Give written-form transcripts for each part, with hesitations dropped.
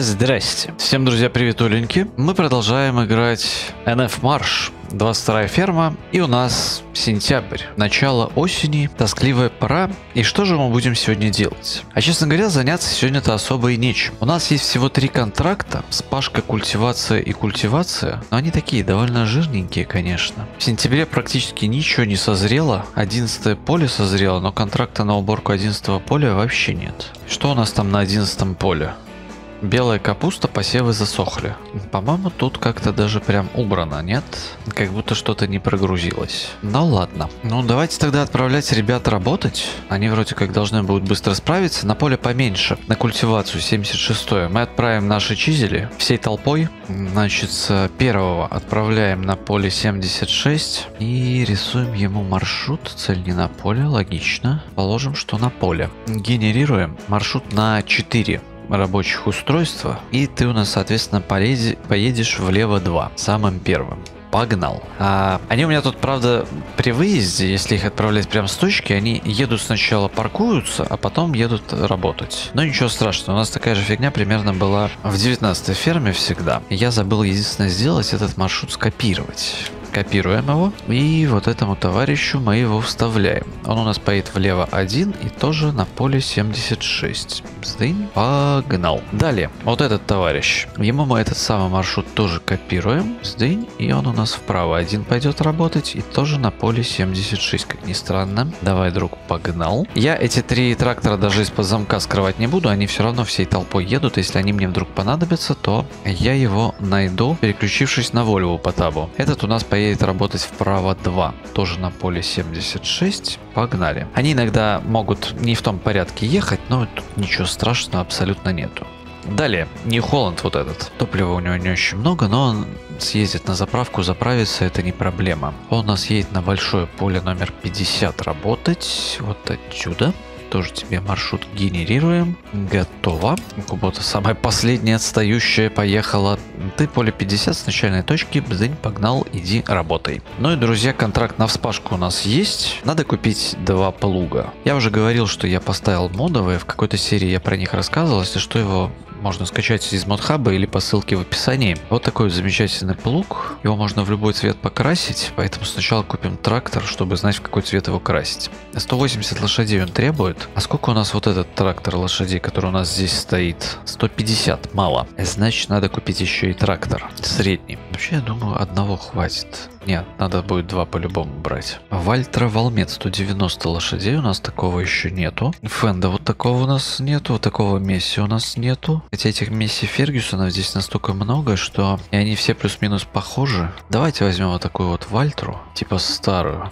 Здрасте. Всем, друзья, привет, Оленьки. Мы продолжаем играть NF MARSCH. 22 ферма, и у нас сентябрь, начало осени, тоскливая пора, и что же мы будем сегодня делать? А честно говоря, заняться сегодня-то особо и нечем. У нас есть всего 3 контракта, спашка, культивация и культивация, но они такие, довольно жирненькие, конечно. В сентябре практически ничего не созрело, 11 поле созрело, но контракта на уборку 11 поля вообще нет. Что у нас там на 11 поле? Белая капуста, посевы засохли. По-моему, тут как-то даже прям убрано, нет? Как будто что-то не прогрузилось. Ну ладно. Ну давайте тогда отправлять ребят работать. Они вроде как должны будут быстро справиться. На поле поменьше. На культивацию 76-е. Мы отправим наши чизели всей толпой. Значит, первого отправляем на поле 76. И рисуем ему маршрут. Цель не на поле, логично. Положим, что на поле. Генерируем маршрут на 4. Рабочих устройства, и ты у нас соответственно поедешь влево 2 самым первым. Погнал. Они у меня тут, правда, при выезде, если их отправлять прям с точки, они едут сначала паркуются, а потом едут работать. Но ничего страшного, у нас такая же фигня примерно была в 19-й ферме всегда. Я забыл единственное сделать, этот маршрут скопировать. Копируем его, и вот этому товарищу мы его вставляем. Он у нас поедет влево 1 и тоже на поле 76. Бздынь. Погнал. Далее, вот этот товарищ. Ему мы этот самый маршрут тоже копируем. Бздынь. И он у нас вправо 1 пойдет работать и тоже на поле 76, как ни странно. Давай, друг, погнал. Я эти 3 трактора даже из-под замка скрывать не буду, они все равно всей толпой едут. Если они мне вдруг понадобятся, то я его найду, переключившись на Volvo по табу. Этот у нас поедет работать вправо 2, тоже на поле 76. Погнали. Они иногда могут не в том порядке ехать, но тут ничего страшного абсолютно нету. Далее, New Holland вот этот. Топлива у него не очень много, но он съездит на заправку, заправится, это не проблема. Он у нас едет на большое поле номер 50 работать, вот отсюда. Тоже тебе маршрут генерируем. Готово. Кубота самая последняя отстающая поехала. Ты поле 50 с начальной точки. Бздынь, погнал, иди работай. Ну и, друзья, контракт на вспашку у нас есть. Надо купить 2 плуга. Я уже говорил, что я поставил модовые. В какой-то серии я про них рассказывал. Если что, его можно скачать из модхаба или по ссылке в описании. Вот такой вот замечательный плуг. Его можно в любой цвет покрасить, поэтому сначала купим трактор, чтобы знать, в какой цвет его красить. 180 лошадей он требует. А сколько у нас вот этот трактор лошадей, который у нас здесь стоит? 150. Мало. Значит, надо купить еще и трактор. Средний. Вообще, я думаю, одного хватит. Нет, надо будет 2 по-любому брать. Вальтра, Валмет, 190 лошадей. У нас такого еще нету. Фенда вот такого у нас нету. Вот такого Месси у нас нету. Хотя этих Месси Фергюсонов здесь настолько много, что и они все плюс-минус похожи. Давайте возьмем вот такую вот Вальтру, типа старую.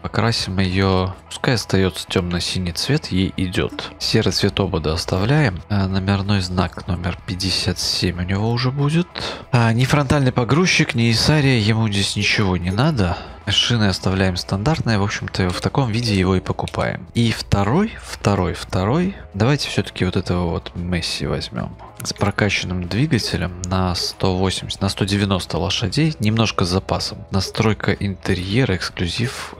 Покрасим ее. Пускай остается темно-синий цвет, ей идет. Серый цвет обода оставляем. Номерной знак номер 57 у него уже будет. Ни фронтальный погрузчик, ни Исария, ему здесь ничего не надо. Шины оставляем стандартные, в общем-то в таком виде его и покупаем. И второй. Давайте все-таки вот этого вот Месси возьмем. С прокачанным двигателем на 180, на 190 лошадей. Немножко с запасом. Настройка интерьера, эксклюзив.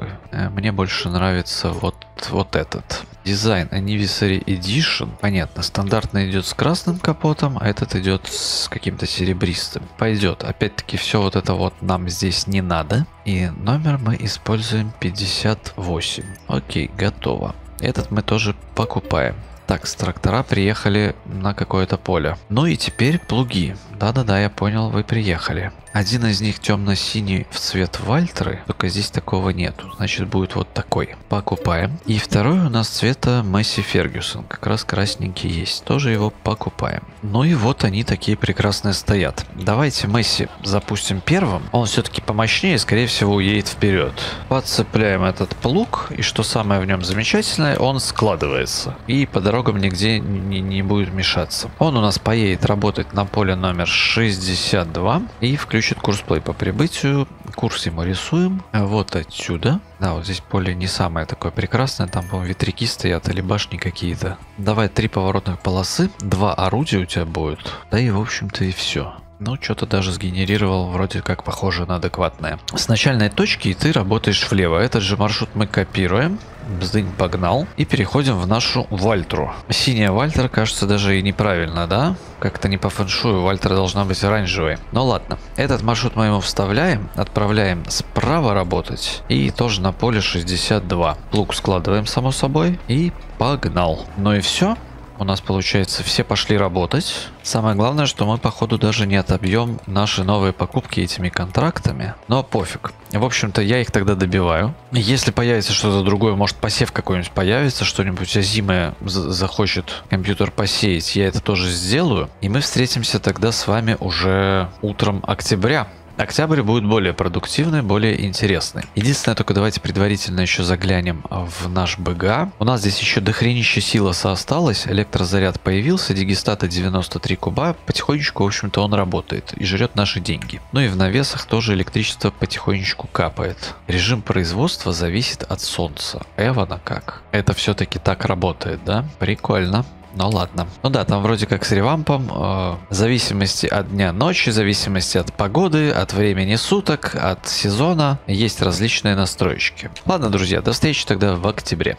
Мне больше нравится вот этот. Дизайн Anniversary Edition. Понятно, стандартно идет с красным капотом, а этот идет с каким-то серебристым. Пойдет. Опять-таки все вот это вот нам здесь не надо. И номер мы используем 58. Окей, готово. Этот мы тоже покупаем. Так, с трактора приехали на какое-то поле. Ну и теперь плуги. Да-да-да, я понял, вы приехали. Один из них темно-синий в цвет Вальтры, только здесь такого нету. Значит, будет вот такой. Покупаем. И второй у нас цвета Месси Фергюсон. Как раз красненький есть. Тоже его покупаем. Ну и вот они такие прекрасные стоят. Давайте Месси запустим первым. Он все-таки помощнее, скорее всего, уедет вперед. Подцепляем этот плуг. И что самое в нем замечательное, он складывается. И по дороге нигде не будет мешаться. Он у нас поедет работать на поле номер 62 и включит курсплей по прибытию. Курс ему рисуем. Вот отсюда. Да, вот здесь поле не самое такое прекрасное. Там, по-моему, ветряки стоят или башни какие-то. Давай 3 поворотных полосы, 2 орудия у тебя будет. Да и, в общем-то, и все. Ну, что-то даже сгенерировал вроде как похоже на адекватное. С начальной точки и ты работаешь влево. Этот же маршрут мы копируем. Бздынь, погнал. И переходим в нашу Вальтру. Синяя Вальтра, кажется, даже и неправильно, да? Как-то не по фэншую, Вальтра должна быть оранжевой. Но ладно. Этот маршрут мы ему вставляем. Отправляем справа работать. И тоже на поле 62. Плуг складываем, само собой. И погнал. Ну и все. У нас получается все пошли работать. Самое главное, что мы походу даже не отобьем наши новые покупки этими контрактами. Но пофиг. В общем-то я их тогда добиваю. Если появится что-то другое, может посев какой-нибудь появится, что-нибудь озимое захочет компьютер посеять, я это тоже сделаю. И мы встретимся тогда с вами уже утром октября. Октябрь будет более продуктивный, более интересный. Единственное, только давайте предварительно еще заглянем в наш БГА. У нас здесь еще дохренища силоса осталось, электрозаряд появился, дигестата 93 куба. Потихонечку, в общем-то, он работает и жрет наши деньги. Ну и в навесах тоже электричество потихонечку капает. Режим производства зависит от солнца. Эвана как? Это все-таки так работает, да? Прикольно. Ну ладно. Ну да, там вроде как с ревампом. В зависимости от дня ночи, в зависимости от погоды, от времени суток, от сезона есть различные настроечки. Ладно, друзья, до встречи тогда в октябре.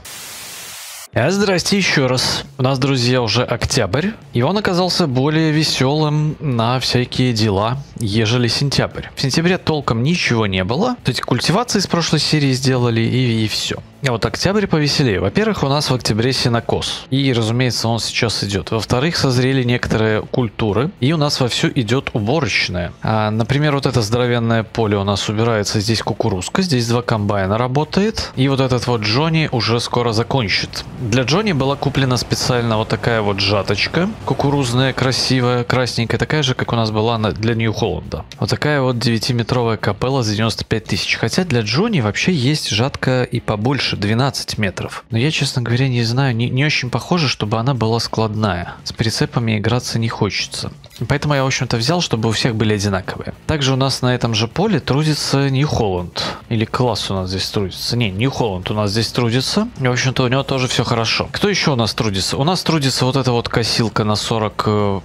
Здрасте еще раз. У нас, друзья, уже октябрь, и он оказался более веселым на всякие дела, ежели сентябрь. В сентябре толком ничего не было. Эти культивации с прошлой серии сделали, и все. А вот октябрь повеселее. Во-первых, у нас в октябре сенокос. И, разумеется, он сейчас идет. Во-вторых, созрели некоторые культуры. И у нас вовсю идет уборочная. Например, вот это здоровенное поле у нас убирается. Здесь кукурузка. Здесь 2 комбайна работает. И вот этот вот Джонни уже скоро закончит. Для Джонни была куплена специально вот такая вот жаточка. Кукурузная, красивая, красненькая. Такая же, как у нас была для New Holland. Вот такая вот 9-метровая капелла за 95 тысяч. Хотя для Джонни вообще есть жатка и побольше. 12 метров. Но я, честно говоря, не знаю, не очень похоже, чтобы она была складная. С прицепами играться не хочется. Поэтому я, в общем-то, взял, чтобы у всех были одинаковые. Также у нас на этом же поле трудится New Holland. Или класс у нас здесь трудится. Не, New Holland у нас здесь трудится. И, в общем-то, у него тоже все хорошо. Кто еще у нас трудится? У нас трудится вот эта вот косилка на 48-м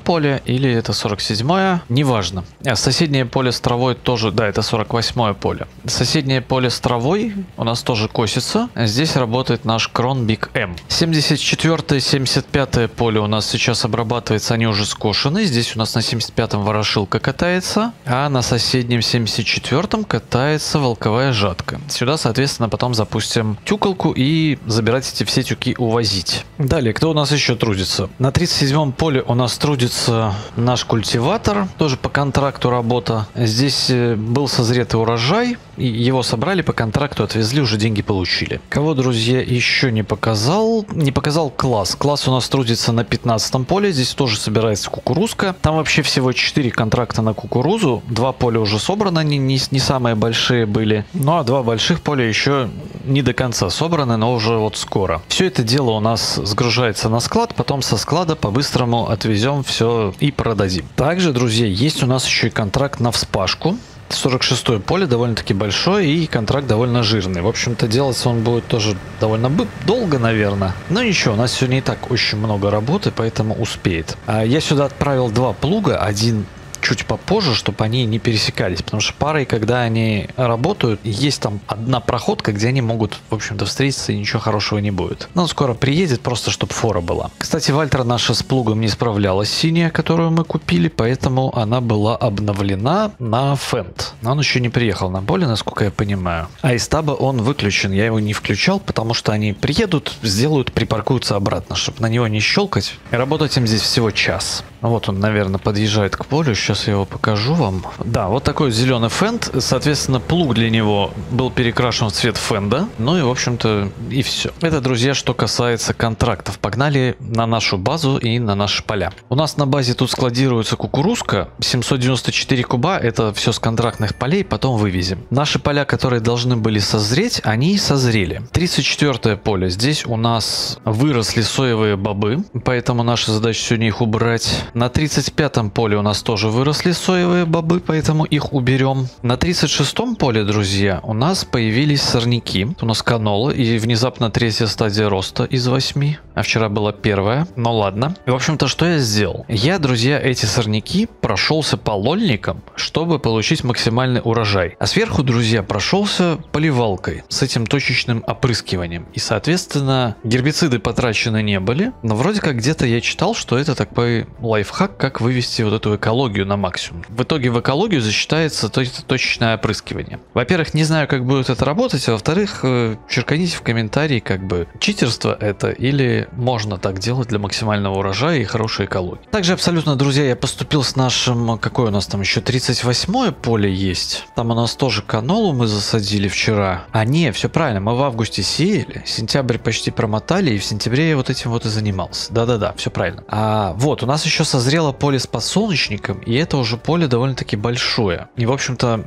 поле, или это 47-е, неважно. А соседнее поле с травой тоже, да, это 48-е поле. Соседнее поле с травой у нас тоже косится. Здесь работает наш Крон Биг-М. 74-е, 75-е поле у нас сейчас обрабатывается, они уже скошены. Здесь у нас на 75-м ворошилка катается, а на соседнем 74-м катается волковая жатка. Сюда, соответственно, потом запустим тюкалку и забирать эти все тюки увозить. Далее, кто у нас еще трудится? На 37-м поле у нас трудится наш культиватор, тоже по контракту работа. Здесь был созретый урожай, и его собрали по контракту, отвезли, уже деньги получили. Кого, друзья, еще не показал? Не показал класс. Класс у нас трудится на 15-м поле, здесь тоже собирается кукурузка. Там вообще всего 4 контракта на кукурузу, 2 поля уже собраны, они не самые большие были. Ну а 2 больших поля еще не до конца собраны, но уже вот скоро. Все это дело у нас сгружается на склад, потом со склада по-быстрому отвезем все и продадим. Также, друзья, есть у нас еще и контракт на вспашку. 46-е поле довольно-таки большое и контракт довольно жирный. В общем-то, делаться он будет тоже довольно долго, наверное. Но ничего, у нас сегодня и так очень много работы, поэтому успеет. Я сюда отправил 2 плуга, один чуть попозже, чтобы они не пересекались, потому что парой, когда они работают, есть там одна проходка, где они могут, в общем-то, встретиться, и ничего хорошего не будет. Но он скоро приедет, просто чтобы фора была. Кстати, Вальтра наша с плугом не справлялась, синяя, которую мы купили, поэтому она была обновлена на Фенд. Но он еще не приехал на поле, насколько я понимаю. А из таба он выключен, я его не включал, потому что они приедут, сделают, припаркуются обратно, чтобы на него не щелкать. И работать им здесь всего час. Вот он, наверное, подъезжает к полю, сейчас я его покажу вам. Да, вот такой зеленый Фенд, соответственно, плуг для него был перекрашен в цвет Фенда. Ну и, в общем-то, и все. Это, друзья, что касается контрактов. Погнали на нашу базу и на наши поля. У нас на базе тут складируется кукурузка, 794 куба, это все с контрактных полей, потом вывезем. Наши поля, которые должны были созреть, они созрели. 34-е поле, здесь у нас выросли соевые бобы, поэтому наша задача сегодня их убрать. На 35-м поле у нас тоже выросли выросли соевые бобы, поэтому их уберем. На 36-м поле, друзья, у нас появились сорняки. У нас канола и внезапно третья стадия роста из 8. А вчера была первая. Ну ладно. И, в общем-то, что я сделал? Я, друзья, эти сорняки прошелся полольником, чтобы получить максимальный урожай. А сверху, друзья, прошелся поливалкой с этим точечным опрыскиванием. И, соответственно, гербициды потрачены не были. Но вроде как где-то я читал, что это такой лайфхак, как вывести вот эту экологию на максимум. В итоге в экологию засчитается точечное опрыскивание. Во-первых, не знаю, как будет это работать, а во-вторых, черканите в комментарии, как бы, читерство это или можно так делать для максимального урожая и хорошей экологии. Также абсолютно, друзья, я поступил с нашим, какое у нас там еще 38-е поле есть. Там у нас тоже канолу мы засадили вчера. А не, все правильно, мы в августе сеяли, сентябрь почти промотали, и в сентябре я вот этим вот и занимался. Да-да-да, все правильно. А вот, у нас еще созрело поле с подсолнечником, и это уже поле довольно-таки большое. И, в общем-то,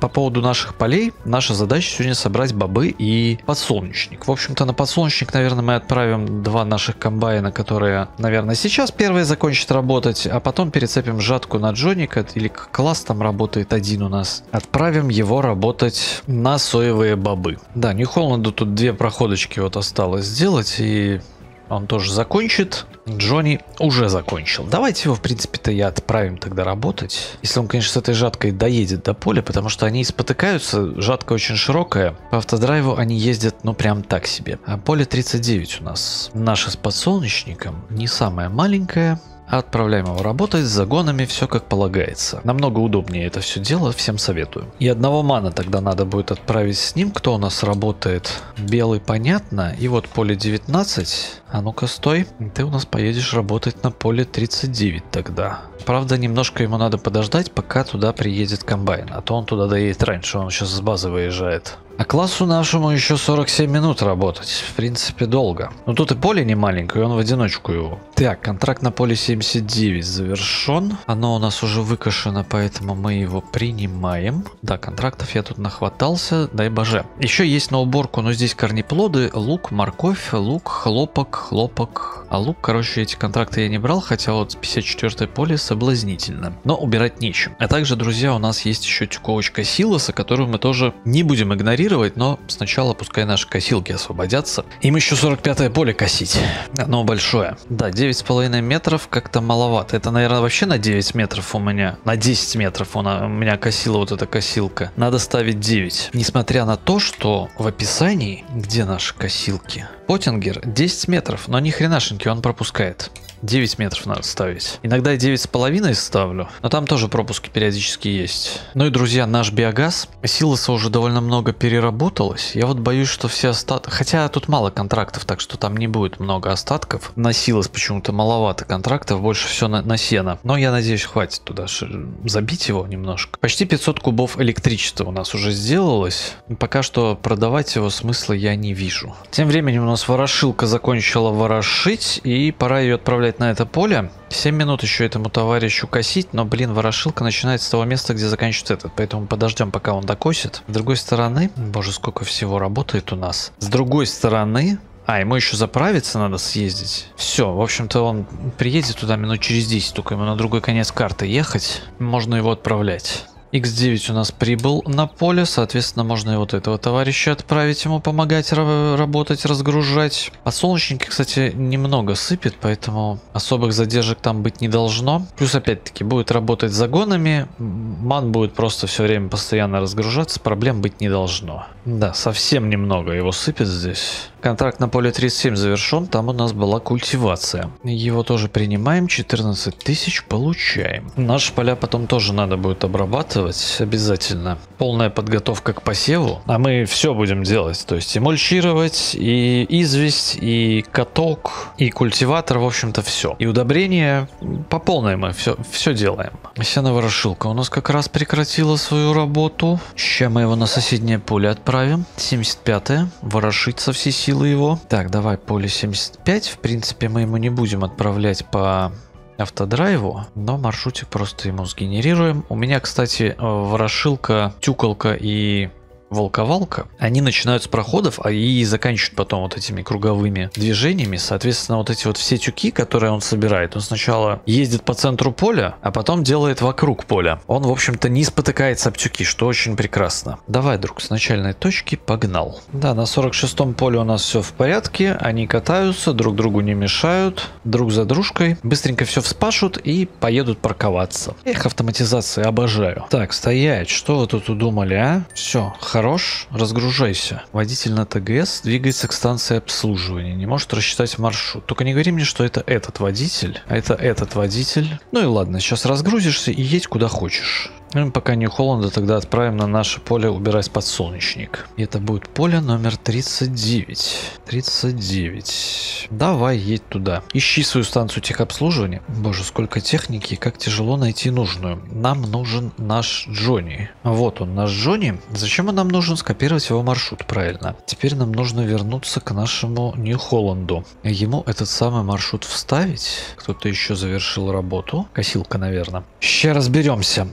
по поводу наших полей, наша задача сегодня собрать бобы и подсолнечник. В общем-то, на подсолнечник, наверное, мы отправим два наших комбайна, которые, наверное, сейчас первые закончат работать, а потом перецепим жатку на Джонника, или класс там работает один у нас. Отправим его работать на соевые бобы. Да, New Holland'у тут две проходочки вот осталось сделать, и он тоже закончит. Джонни уже закончил. Давайте его, в принципе-то, и отправим тогда работать. Если он, конечно, с этой жаткой доедет до поля, потому что они спотыкаются. Жатка очень широкая. По автодрайву они ездят, ну, прям так себе. А поле 39 у нас. Наше с подсолнечником не самое маленькое. Отправляем его работать с загонами, все как полагается. Намного удобнее это все дело, всем советую. И одного мана тогда надо будет отправить с ним. Кто у нас работает? Белый, понятно. И вот поле 19. А ну-ка, стой. Ты у нас поедешь работать на поле 39 тогда. Правда, немножко ему надо подождать, пока туда приедет комбайн. А то он туда доедет раньше, он сейчас с базы выезжает. А классу нашему еще 47 минут работать. В принципе, долго. Но тут и поле не маленькое, и он в одиночку его. Так, контракт на поле 79 завершен. Оно у нас уже выкашено, поэтому мы его принимаем. Да, контрактов я тут нахватался, дай боже. Еще есть на уборку, но здесь корнеплоды, лук, морковь, лук, хлопок. А лук, короче, эти контракты я не брал, хотя вот 54-е поле соблазнительно. Но убирать нечем. А также, друзья, у нас есть еще тюковочка силоса, которую мы тоже не будем игнорировать. Но сначала пускай наши косилки освободятся. Им еще 45-е поле косить. Оно большое. Да, 9,5 метров как-то маловато. Это, наверное, вообще на 9 метров у меня. На 10 метров у меня косила вот эта косилка. Надо ставить 9. Несмотря на то, что в описании, где наши косилки? Поттингер 10 метров, но ни хренашеньки он пропускает. 9 метров надо ставить. Иногда я 9,5 ставлю, но там тоже пропуски периодически есть. Ну и, друзья, наш биогаз. Силоса уже довольно много переработалось. Я вот боюсь, что все остатки... Хотя тут мало контрактов, так что там не будет много остатков. На силос почему-то маловато контрактов, больше все на сено. Но я надеюсь, хватит туда забить его немножко. Почти 500 кубов электричества у нас уже сделалось. Пока что продавать его смысла я не вижу. Тем временем у нас ворошилка закончила ворошить, и пора ее отправлять на это поле. 7 минут еще этому товарищу косить, но, блин, ворошилка начинается с того места, где заканчивается этот, поэтому подождем, пока он докосит. С другой стороны, боже, сколько всего работает у нас. С другой стороны, а, ему еще заправиться надо съездить. Все, в общем-то, он приедет туда минут через 10, только ему на другой конец карты ехать, можно его отправлять. X9 у нас прибыл на поле, соответственно, можно и вот этого товарища отправить ему помогать работать, разгружать. А солнечники, кстати, немного сыпет, поэтому особых задержек там быть не должно. Плюс, опять-таки, будет работать загонами, ман будет просто все время постоянно разгружаться, проблем быть не должно. Да, совсем немного его сыпет здесь. Контракт на поле 37 завершен, там у нас была культивация. Его тоже принимаем, 14 тысяч получаем. Наши поля потом тоже надо будет обрабатывать. Обязательно полная подготовка к посеву, а мы все будем делать, то есть и мульчировать, и известь, и каток, и культиватор, в общем-то все, и удобрения по полной мы все делаем. Сеноворошилка у нас как раз прекратила свою работу, сейчас мы его на соседнее поле отправим. 75-е, ворошить со всей силы его. Так, давай поле 75, в принципе мы ему не будем отправлять по автодрайву, но маршрутик просто ему сгенерируем. У меня, кстати, ворошилка, тюкалка и волковалка, они начинают с проходов и заканчивают потом вот этими круговыми движениями. Соответственно, вот эти вот все тюки, которые он собирает, он сначала ездит по центру поля, а потом делает вокруг поля. Он, в общем-то, не спотыкается об тюки, что очень прекрасно. Давай, друг, с начальной точки погнал. Да, на 46-м поле у нас все в порядке, они катаются, друг другу не мешают, друг за дружкой. Быстренько все вспашут и поедут парковаться. Эх, автоматизация, обожаю. Так, стоять, что вы тут удумали, а? Все, хорош, разгружайся. Водитель на ТГС двигается к станции обслуживания, не может рассчитать маршрут. Только не говори мне, что это этот водитель, а это этот водитель. Ну и ладно, сейчас разгрузишься и едь куда хочешь. Ну и пока New Holland тогда отправим на наше поле убирать подсолнечник. И это будет поле номер 39. 39. Давай, едь туда. Ищи свою станцию техобслуживания. Боже, сколько техники, как тяжело найти нужную. Нам нужен наш Джонни. Вот он, наш Джонни. Зачем он нам нужен? Скопировать его маршрут, правильно. Теперь нам нужно вернуться к нашему New Holland'у. Ему этот самый маршрут вставить. Кто-то еще завершил работу. Косилка, наверное. Сейчас разберемся.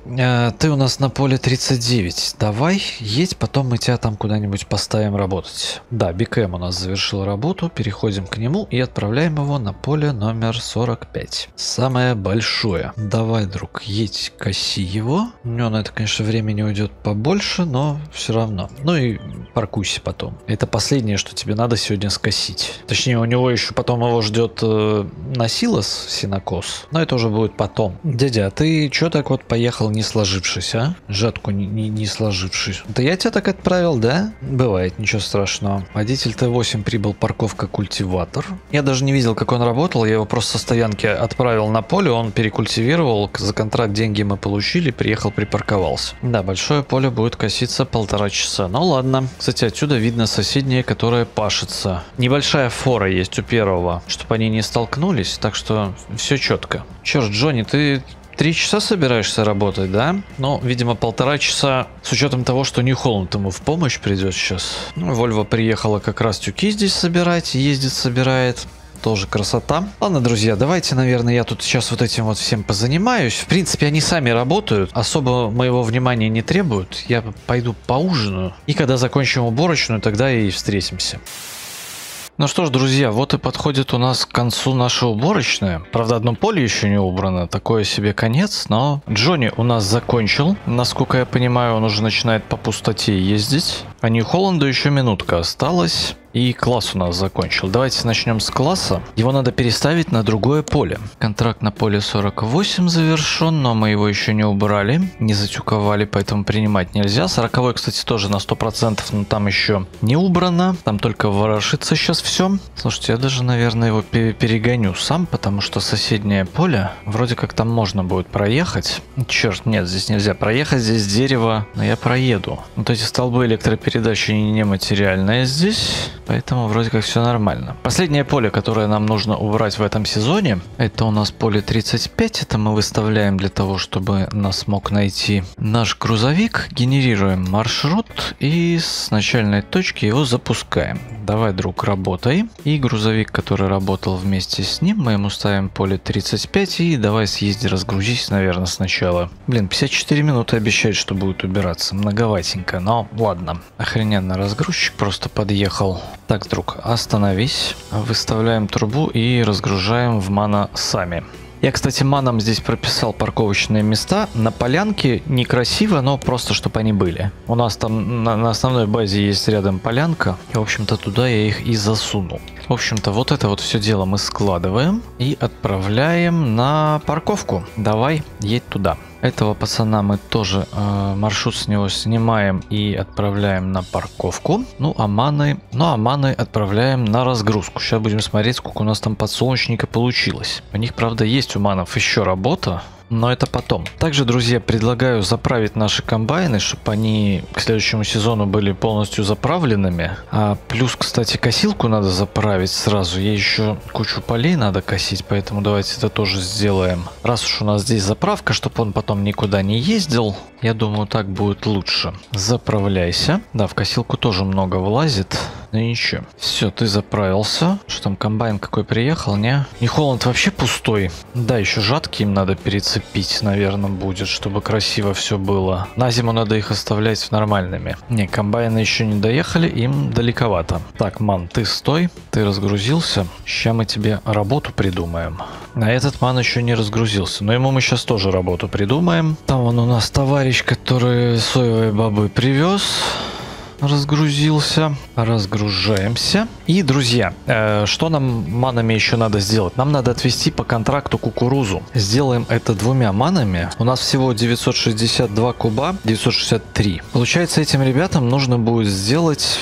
Ты у нас на поле 39. Давай, едь, потом мы тебя там куда-нибудь поставим работать. Да, Биг-М у нас завершил работу. Переходим к нему и отправляем его на поле номер 45. Самое большое. Давай, друг, едь, коси его. У него на это, конечно, времени уйдет побольше, но все равно. Ну и паркуйся потом. Это последнее, что тебе надо сегодня скосить. Точнее, у него еще потом его ждет насилос, синокос. Но это уже будет потом. Дядя, ты че так вот поехал не сложившись? А? Жатку не сложившись. Да я тебя так отправил, да? Бывает, ничего страшного. Водитель Т8 прибыл, парковка культиватор. Я даже не видел, как он работал, я его просто со стоянки отправил на поле, он перекультивировал, за контракт деньги мы получили, приехал, припарковался. Да, большое поле будет коситься 1,5 часа. Ну ладно. Кстати, отсюда видно соседнее, которое пашется. Небольшая фора есть у первого, чтобы они не столкнулись, так что все четко. Черт, Джонни, ты... 3 часа собираешься работать, да? Ну, видимо, 1,5 часа, с учетом того, что New Holland ему в помощь придет сейчас. Ну, Volvo приехала как раз тюки здесь собирать, ездит, собирает. Тоже красота. Ладно, друзья, давайте, наверное, я тут сейчас вот этим вот всем позанимаюсь. В принципе, они сами работают. Особо моего внимания не требуют. Я пойду поужинаю. И когда закончим уборочную, тогда и встретимся. Ну что ж, друзья, вот и подходит у нас к концу наша уборочная. Правда, одно поле еще не убрано. Такое себе конец, но... Джонни у нас закончил. Насколько я понимаю, он уже начинает по пустоте ездить. А New Holland'у еще минутка осталась. И класс у нас закончил. Давайте начнем с класса. Его надо переставить на другое поле. Контракт на поле 48 завершен, но мы его еще не убрали, не затюковали, поэтому принимать нельзя. 40-й, кстати, тоже на 100%, но там еще не убрано. Там только ворошится сейчас все. Слушайте, я даже, наверное, его перегоню сам, потому что соседнее поле, вроде как там можно будет проехать. Черт, нет, здесь нельзя проехать, здесь дерево, но я проеду. Вот эти столбы электропередачи нематериальные здесь. Поэтому вроде как все нормально. Последнее поле, которое нам нужно убрать в этом сезоне, это у нас поле 35. Это мы выставляем для того, чтобы нас мог найти наш грузовик. Генерируем маршрут и с начальной точки его запускаем. Давай, друг, работай. И грузовик, который работал вместе с ним, мы ему ставим поле 35. И давай съезди, разгрузись, наверное, сначала. Блин, 54 минуты обещает, что будет убираться. Многоватенько, но ладно. Охрененно, разгрузчик просто подъехал. Так, друг, остановись. Выставляем трубу и разгружаем в мана сами. Я, кстати, маном здесь прописал парковочные места. На полянке некрасиво, но просто, чтобы они были. У нас там на основной базе есть рядом полянка. И, в общем-то, туда я их и засунул. В общем-то, вот это вот все дело мы складываем и отправляем на парковку. Давай, едь туда. Этого пацана мы тоже маршрут с него снимаем и отправляем на парковку. Ну а маны отправляем на разгрузку. Сейчас будем смотреть, сколько у нас там подсолнечника получилось. У них, правда, есть у манов еще работа. Но это потом. Также, друзья, предлагаю заправить наши комбайны, чтобы они к следующему сезону были полностью заправленными. А плюс, кстати, косилку надо заправить сразу. Ей еще кучу полей надо косить, поэтому давайте это тоже сделаем. Раз уж у нас здесь заправка, чтобы он потом никуда не ездил, я думаю, так будет лучше. Заправляйся. Да, в косилку тоже много влазит. Ну ничего. Все, ты заправился. Что там, комбайн какой приехал, не? New Holland вообще пустой. Да, еще жатки им надо перецепить, наверное, будет, чтобы красиво все было. На зиму надо их оставлять нормальными. Не, комбайны еще не доехали, им далековато. Так, ман, ты стой. Ты разгрузился. Сейчас мы тебе работу придумаем. А этот ман еще не разгрузился. Но ему мы сейчас тоже работу придумаем. Там вон у нас товарищ, который соевые бобы привез. Разгрузился. Разгружаемся. И, друзья, что нам манами еще надо сделать? Нам надо отвезти по контракту кукурузу. Сделаем это двумя манами. У нас всего 962 куба, 963. Получается, этим ребятам нужно будет сделать...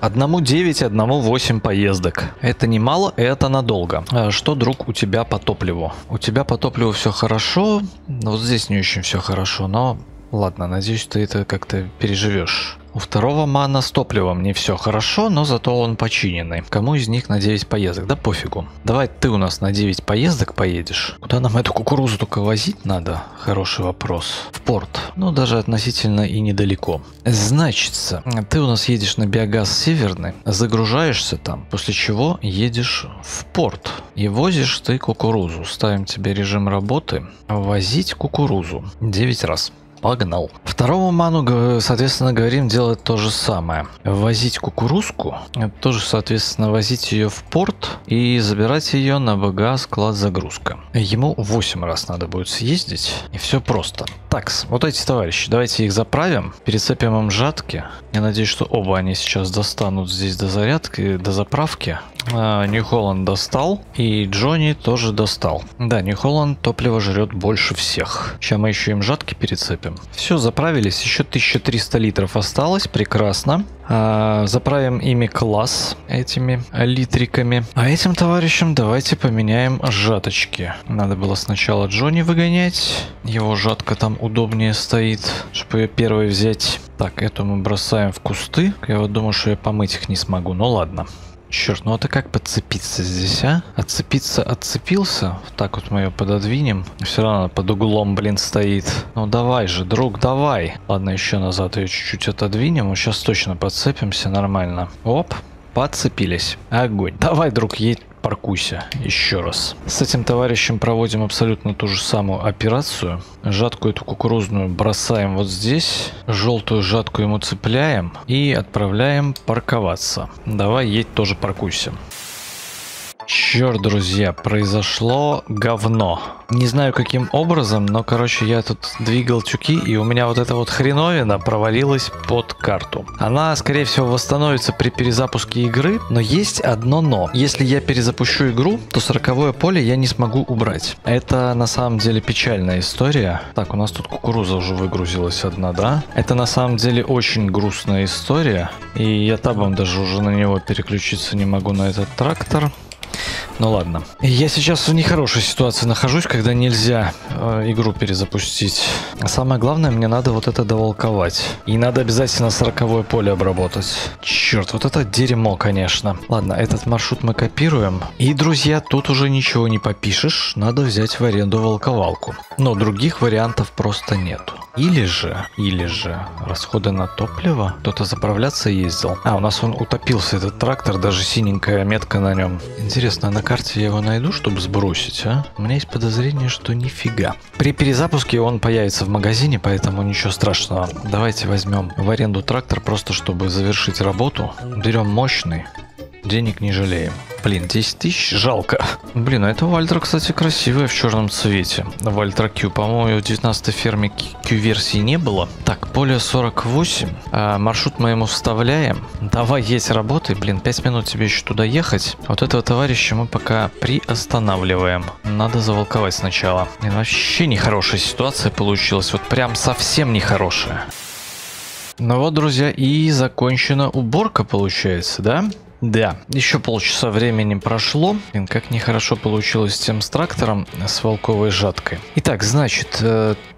Одному 9, одному 8 поездок. Это немало, это надолго. Что, друг, у тебя по топливу? У тебя по топливу все хорошо. Вот здесь не очень все хорошо, но... Ладно, надеюсь, ты это как-то переживешь. У второго мана с топливом не все хорошо, но зато он починенный. Кому из них на 9 поездок? Да пофигу. Давай ты у нас на 9 поездок поедешь. Куда нам эту кукурузу только возить надо? Хороший вопрос. В порт. Ну, даже относительно и недалеко. Значится, ты у нас едешь на биогаз северный, загружаешься там, после чего едешь в порт. И возишь ты кукурузу. Ставим тебе режим работы. Возить кукурузу. 9 раз. Погнал. Второму ману, соответственно, говорим делать то же самое. Возить кукурузку. Тоже, соответственно, возить ее в порт и забирать ее на БГА склад загрузка. Ему 8 раз надо будет съездить. И все просто. Такс, вот эти товарищи, давайте их заправим. Перецепим им жатки. Я надеюсь, что оба они сейчас достанут здесь до зарядки, до заправки. New Holland достал. И Джонни тоже достал. Да, New Holland топливо жрет больше всех. Сейчас мы еще им жатки перецепим. Все, заправились. Еще 1300 литров осталось. Прекрасно. Заправим ими класс, этими литриками. А этим товарищам давайте поменяем жаточки. Надо было сначала Джонни выгонять. Его жатка там удобнее стоит, чтобы ее первой взять. Так, эту мы бросаем в кусты. Я вот думаю, что я помыть их не смогу. Ну ладно. Черт, ну это как подцепиться здесь, а? Отцепиться, отцепился. Вот так вот мы ее пододвинем. Все равно под углом, блин, стоит. Ну давай же, друг, давай. Ладно, еще назад ее чуть-чуть отодвинем. Мы сейчас точно подцепимся нормально. Оп, подцепились. Огонь. Давай, друг, едь. Паркуйся еще раз. С этим товарищем проводим абсолютно ту же самую операцию. Жатку эту кукурузную бросаем вот здесь. Желтую жатку ему цепляем и отправляем парковаться. Давай, едь тоже паркуйся. Черт, друзья, произошло говно. Не знаю, каким образом, но, короче, я тут двигал тюки, и у меня вот эта вот хреновина провалилась под карту. Она, скорее всего, восстановится при перезапуске игры, но есть одно но. Если я перезапущу игру, то 40-е поле я не смогу убрать. Это, на самом деле, печальная история. Так, у нас тут кукуруза уже выгрузилась одна, да? Это, на самом деле, очень грустная история. И я табом даже уже на него переключиться не могу, на этот трактор. Ну ладно. Я сейчас в нехорошей ситуации нахожусь, когда нельзя игру перезапустить. А самое главное, мне надо вот это доволковать. И надо обязательно 40-е поле обработать. Черт, вот это дерьмо, конечно. Ладно, этот маршрут мы копируем. И, друзья, тут уже ничего не попишешь. Надо взять в аренду волковалку. Но других вариантов просто нету. Или же, расходы на топливо. Кто-то заправляться ездил. А, у нас он утопился, этот трактор, даже синенькая метка на нем. Интересно, на карте я его найду, чтобы сбросить, а? У меня есть подозрение, что нифига. При перезапуске он появится в магазине, поэтому ничего страшного. Давайте возьмем в аренду трактор, просто чтобы завершить работу. Берем мощный. Денег не жалеем. Блин, 10 тысяч жалко. Блин, а это Вальтра, кстати, красивая в черном цвете. Вальтра Q. По-моему, в 19-й ферме Q-версии не было. Так, поле 48. Маршрут мы ему вставляем. Давай, есть работы. Блин, 5 минут тебе еще туда ехать. Вот этого товарища мы пока приостанавливаем. Надо заволковать сначала. Блин, вообще нехорошая ситуация получилась. Вот прям совсем нехорошая. Ну вот, друзья, и закончена уборка, получается, да? Да, еще полчаса времени прошло. Блин, как нехорошо получилось с тем с трактором, с волковой жаткой. Итак, значит,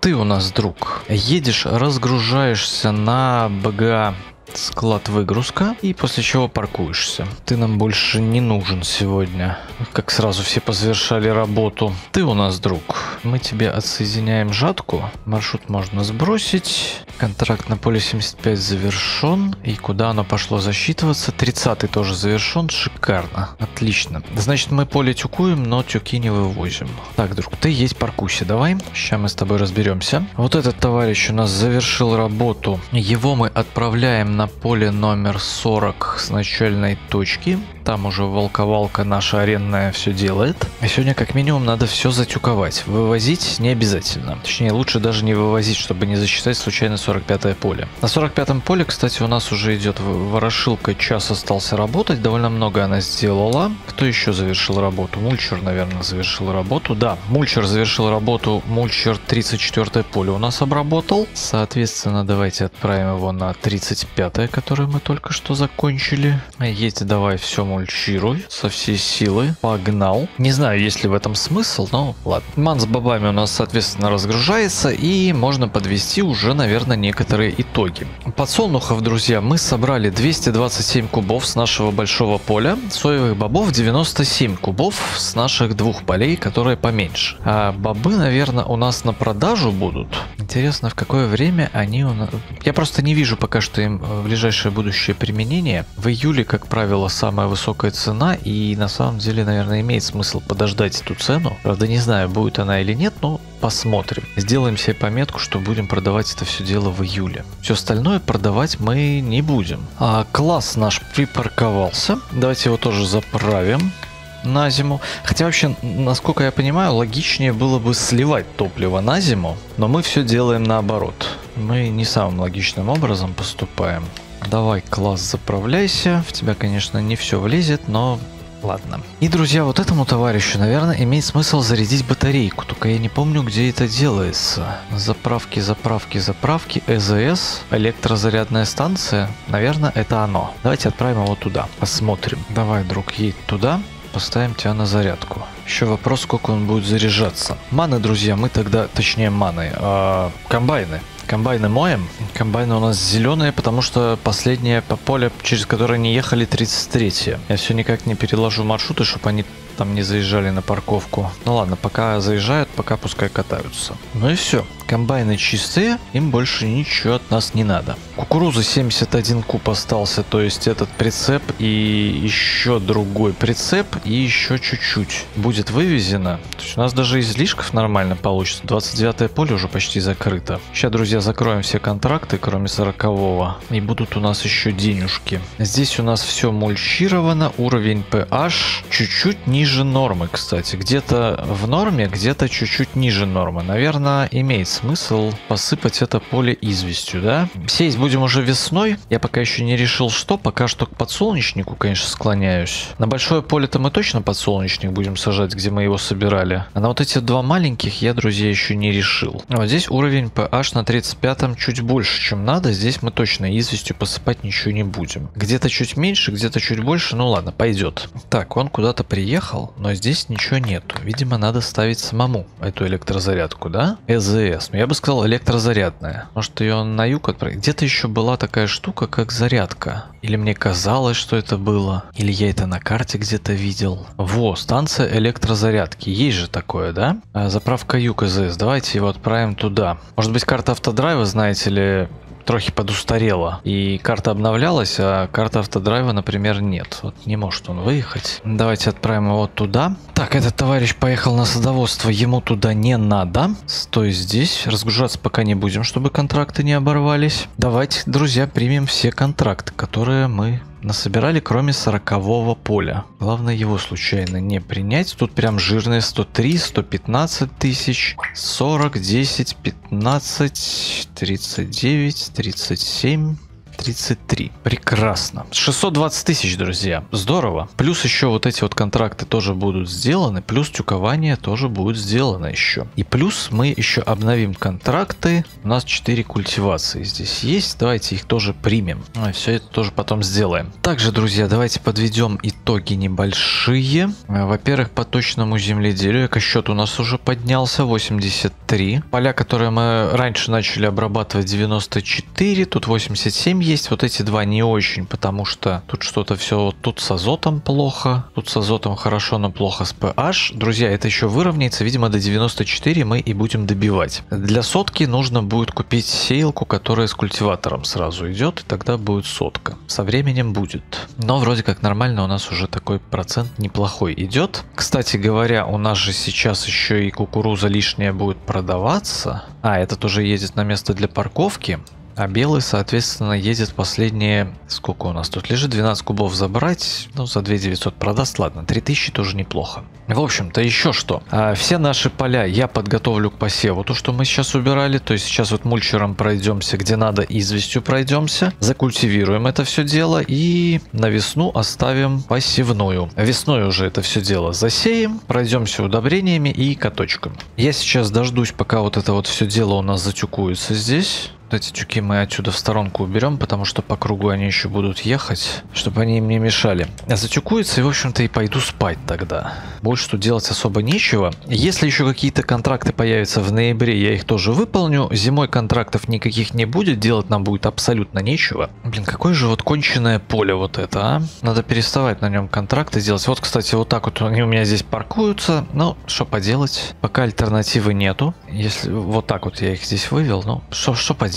ты у нас, друг, едешь, разгружаешься на БГА склад-выгрузка, и после чего паркуешься. Ты нам больше не нужен сегодня. Как сразу все позавершали работу. Ты у нас друг. Мы тебе отсоединяем жатку. Маршрут можно сбросить. Контракт на поле 75 завершен. И куда оно пошло засчитываться? 30-й тоже завершен. Шикарно. Отлично. Значит, мы поле тюкуем, но тюки не вывозим. Так, друг, ты есть паркуйся, давай. Сейчас мы с тобой разберемся. Вот этот товарищ у нас завершил работу. Его мы отправляем на поле номер 40 с начальной точки. Там уже волковалка наша арендная все делает. А сегодня как минимум надо все затюковать. Вывозить не обязательно. Точнее, лучше даже не вывозить, чтобы не засчитать случайно 45-е поле. На 45-м поле, кстати, у нас уже идет ворошилка. Час остался работать. Довольно много она сделала. Кто еще завершил работу? Мульчер, наверное, завершил работу. Да, Мульчер завершил работу. Мульчер 34-е поле у нас обработал. Соответственно, давайте отправим его на 35-е, которое мы только что закончили. Едь, давай, все, мульчируй со всей силы. Погнал. Не знаю, есть ли в этом смысл, но ладно. Ман с бобами у нас, соответственно, разгружается, и можно подвести уже, наверное, некоторые итоги. Подсолнухов, друзья, мы собрали 227 кубов с нашего большого поля. Соевых бобов 97 кубов с наших двух полей, которые поменьше. А бобы, наверное, у нас на продажу будут. Интересно, в какое время они у нас... Я просто не вижу пока что им в ближайшее будущее применение. В июле, как правило, самая высокая цена, и на самом деле, наверное, имеет смысл подождать эту цену. Правда, не знаю, будет она или нет, но посмотрим. Сделаем себе пометку, что будем продавать это все дело в июле. Все остальное продавать мы не будем. А класс наш припарковался. Давайте его тоже заправим на зиму. Хотя вообще, насколько я понимаю, логичнее было бы сливать топливо на зиму, но мы все делаем наоборот. Мы не самым логичным образом поступаем. Давай, класс, заправляйся. В тебя, конечно, не все влезет, но ладно. И, друзья, вот этому товарищу, наверное, имеет смысл зарядить батарейку. Только я не помню, где это делается. Заправки, заправки, заправки. ЭЗС. Электрозарядная станция. Наверное, это оно. Давайте отправим его туда. Посмотрим. Давай, друг, едь туда. Поставим тебя на зарядку. Еще вопрос, сколько он будет заряжаться. Маны, друзья, мы тогда... Точнее, маны. Комбайны. Комбайны моем. Комбайны у нас зеленые, потому что последнее поле, через которое не ехали, 33-е. Я все никак не переложу маршруты, чтобы они там не заезжали на парковку. Ну ладно, пока заезжают, пока пускай катаются. Ну и все. Комбайны чистые, им больше ничего от нас не надо. Кукуруза 71 куб остался, то есть этот прицеп и еще другой прицеп и еще чуть-чуть будет вывезено. То есть у нас даже излишков нормально получится. 29-е поле уже почти закрыто. Сейчас, друзья, закроем все контракты, кроме 40-го. И будут у нас еще денежки. Здесь у нас все мульчировано. Уровень PH чуть-чуть ниже нормы, кстати. Где-то в норме, где-то чуть-чуть ниже нормы. Наверное, имеет смысл посыпать это поле известью, да? Сеять будем уже весной. Я пока еще не решил, что. Пока что к подсолнечнику, конечно, склоняюсь. На большое поле-то мы точно подсолнечник будем сажать, где мы его собирали. А на вот эти два маленьких я, друзья, еще не решил. Вот здесь уровень PH на 35-м чуть больше, чем надо. Здесь мы точно известью посыпать ничего не будем. Где-то чуть меньше, где-то чуть больше. Ну ладно, пойдет. Так, он куда-то приехал, но здесь ничего нету. Видимо, надо ставить самому эту электрозарядку, да? ЭЗС. Ну, я бы сказал, электрозарядная. Может, ее на юг отправить? Где-то еще была такая штука, как зарядка. Или мне казалось, что это было. Или я это на карте где-то видел. Во, станция электрозарядки. Есть же такое, да? Заправка юг ЭЗС. Давайте его отправим туда. Может быть, карта автодрайва, знаете ли... трохи подустарела. И карта обновлялась, а карта автодрайва, например, нет. Вот не может он выехать. Давайте отправим его туда. Так, этот товарищ поехал на садоводство. Ему туда не надо. Стой здесь. Разгружаться пока не будем, чтобы контракты не оборвались. Давайте, друзья, примем все контракты, которые мы... насобирали, кроме 40-го поля. Главное его случайно не принять. Тут прям жирные 103, 115 тысяч, 40, 10, 15, 39, 37... 33. Прекрасно. 620 тысяч, друзья. Здорово. Плюс еще вот эти вот контракты тоже будут сделаны. Плюс тюкование тоже будет сделано еще. И плюс мы еще обновим контракты. У нас 4 культивации здесь есть. Давайте их тоже примем. Все это тоже потом сделаем. Также, друзья, давайте подведем итоги небольшие. Во-первых, по точному земледелию. Экосчет у нас уже поднялся. 83. 93. Поля, которые мы раньше начали обрабатывать, 94. Тут 87 есть. Вот эти два не очень, потому что тут что-то все... Тут с азотом плохо. Тут с азотом хорошо, но плохо с PH. Друзья, это еще выровняется. Видимо, до 94 мы и будем добивать. Для сотки нужно будет купить сеялку, которая с культиватором сразу идет. И тогда будет сотка. Со временем будет. Но вроде как нормально, у нас уже такой процент неплохой идет. Кстати говоря, у нас же сейчас еще и кукуруза лишняя будет продаваться. А, этот уже едет на место для парковки. А белый, соответственно, едет последние... Сколько у нас тут лежит? 12 кубов забрать. Ну, за 2900 продаст. Ладно, 3000 тоже неплохо. В общем-то, еще что. Все наши поля я подготовлю к посеву. То, что мы сейчас убирали. То есть сейчас вот мульчером пройдемся, где надо, известью пройдемся. Закультивируем это все дело. И на весну оставим посевную. Весной уже это все дело засеем. Пройдемся удобрениями и каточками. Я сейчас дождусь, пока вот это вот все дело у нас затюкуется здесь. Вот эти тюки мы отсюда в сторонку уберем, потому что по кругу они еще будут ехать, чтобы они им не мешали. Затюкуется и, в общем-то, и пойду спать тогда. Больше тут делать особо нечего. Если еще какие-то контракты появятся в ноябре, я их тоже выполню. Зимой контрактов никаких не будет, делать нам будет абсолютно нечего. Блин, какое же вот конченное поле вот это, а? Надо переставать на нем контракты делать. Вот, кстати, вот так вот они у меня здесь паркуются. Ну, что поделать? Пока альтернативы нету. Если вот так вот я их здесь вывел, ну, что поделать?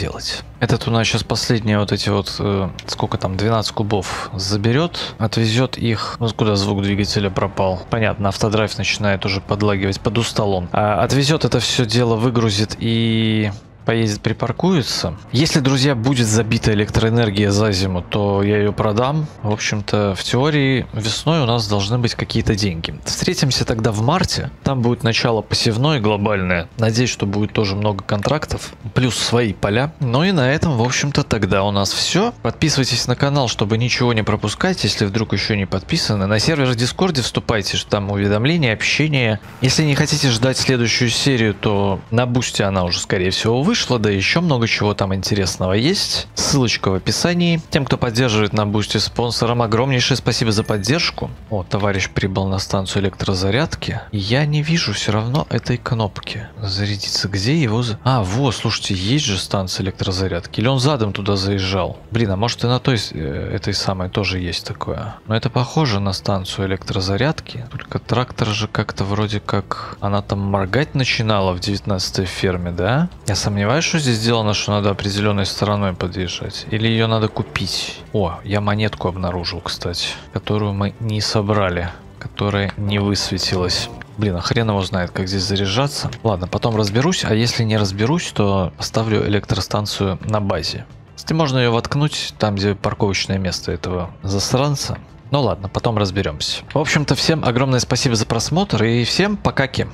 Этот у нас сейчас последние вот эти вот, сколько там, 12 кубов заберет, отвезет их, ну куда звук двигателя пропал, понятно, автодрайв начинает уже подлагивать под усталом, отвезет это все дело, выгрузит и... поедет, припаркуется. Если, друзья, будет забита электроэнергия за зиму, то я ее продам. В общем-то, в теории весной у нас должны быть какие-то деньги. Встретимся тогда в марте. Там будет начало посевное глобальное. Надеюсь, что будет тоже много контрактов. Плюс свои поля. Ну и на этом, в общем-то, тогда у нас все. Подписывайтесь на канал, чтобы ничего не пропускать, если вдруг еще не подписаны. На сервер в Discord вступайте, там уведомления, общение. Если не хотите ждать следующую серию, то на Boosty она уже, скорее всего, вышла, да еще много чего там интересного есть. Ссылочка в описании. Тем, кто поддерживает на Boosty спонсором, огромнейшее спасибо за поддержку. О, товарищ прибыл на станцию электрозарядки. Я не вижу все равно этой кнопки. Зарядиться, где его... А, вот, слушайте, есть же станция электрозарядки. Или он задом туда заезжал? Блин, а может и на той, этой самой тоже есть такое. Но это похоже на станцию электрозарядки. Только трактор же как-то вроде как... Она там моргать начинала в 19-й ферме, да? Я сомневаюсь. Что здесь сделано, что надо определенной стороной подъезжать? Или ее надо купить? О, я монетку обнаружил, кстати, которую мы не собрали, которая не высветилась. Блин, а хрен его знает, как здесь заряжаться. Ладно, потом разберусь, а если не разберусь, то оставлю электростанцию на базе. Если можно ее воткнуть там, где парковочное место этого засранца. Ну ладно, потом разберемся. В общем-то, всем огромное спасибо за просмотр и всем пока-ки.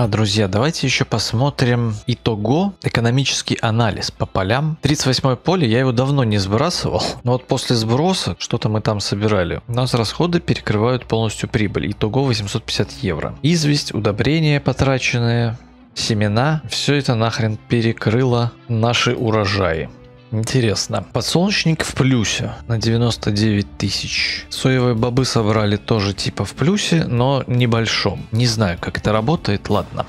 А, друзья, давайте еще посмотрим итого экономический анализ по полям. 38-е поле, я его давно не сбрасывал. Но вот после сброса, что-то мы там собирали. У нас расходы перекрывают полностью прибыль. Итого 850 евро. Известь, удобрения потраченные, семена. Все это нахрен перекрыло наши урожаи. Интересно. Подсолнечник в плюсе на 99 тысяч. Соевые бобы собрали тоже типа в плюсе, но небольшом. Не знаю, как это работает, ладно.